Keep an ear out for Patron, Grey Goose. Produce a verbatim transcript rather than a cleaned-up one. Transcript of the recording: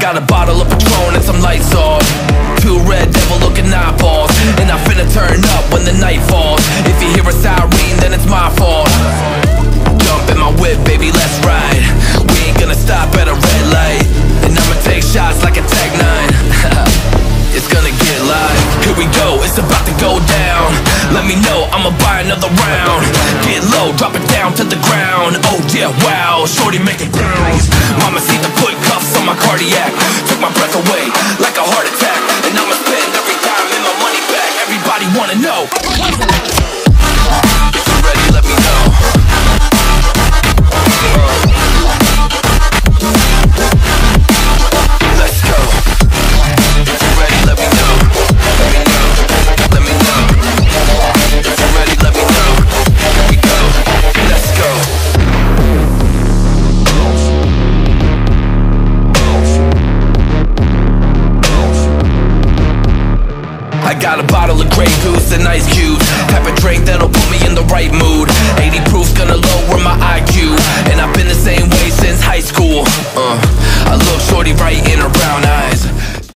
got a bottle of Patron and some lights off. Two red devil looking eyeballs, and I finna turn up when the night falls. If you hear a siren, then it's my fault. Jump in my whip, baby, let's ride. We ain't gonna stop at a red light, and I'ma take shots like a Tech nine. It's gonna get live. Here we go, it's about to go down. Let me know, I'ma buy another round. Get low, drop it down to the ground. Oh yeah, wow, shorty make it bounce. Mama see the put cuffs on my cardiac. Took my breath away like a heart attack. And I'ma spend every dime and my money back. Everybody wanna know. If you're ready, let me know. Let's go. If you're ready, let me know. Let me know. Let me know. If you're ready, let me know. Here we go. Let's go. I got a bottle of Grey Goose and ice cubes. Have a drink that'll put me in the right mood. eighty proof's gonna lower